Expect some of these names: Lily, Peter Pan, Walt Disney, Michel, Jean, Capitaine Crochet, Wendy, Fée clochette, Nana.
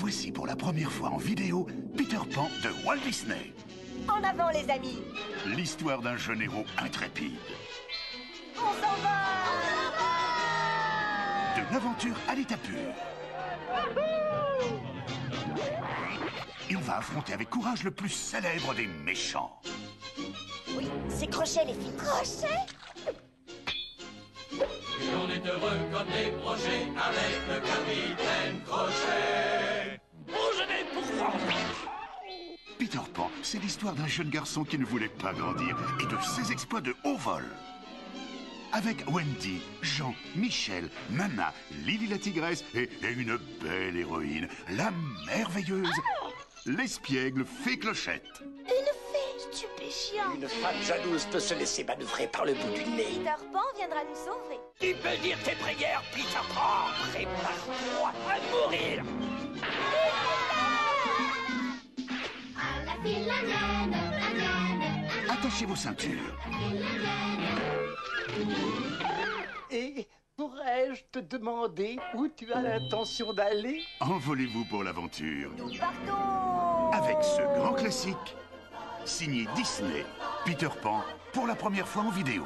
voici pour la première fois en vidéo Peter Pan de Walt Disney. En avant les amis. L'histoire d'un jeune héros intrépide. On s'en va. De l'aventure à l'état pur. Et on va affronter avec courage le plus célèbre des méchants. Oui, c'est Crochet les filles. Crochet? Et on est heureux quand les crochets avec le capitaine Crochet. Bon jeûner pour France. Peter Pan, c'est l'histoire d'un jeune garçon qui ne voulait pas grandir et de ses exploits de haut vol. Avec Wendy, Jean, Michel, Nana, Lily la tigresse et une belle héroïne, la merveilleuse, l'espiègle Fée Clochette. Une femme jalouse peut se laisser manœuvrer par le bout du nez. Peter Pan viendra nous sauver. Tu peux dire tes prières, Peter Pan. Prépare-toi à mourir. À la file, la mienne. Attachez vos ceintures. Et pourrais-je te demander où tu as l'intention d'aller? Envolez-vous pour l'aventure. Nous partons. Avec ce grand classique. Signé Disney, Peter Pan, pour la première fois en vidéo.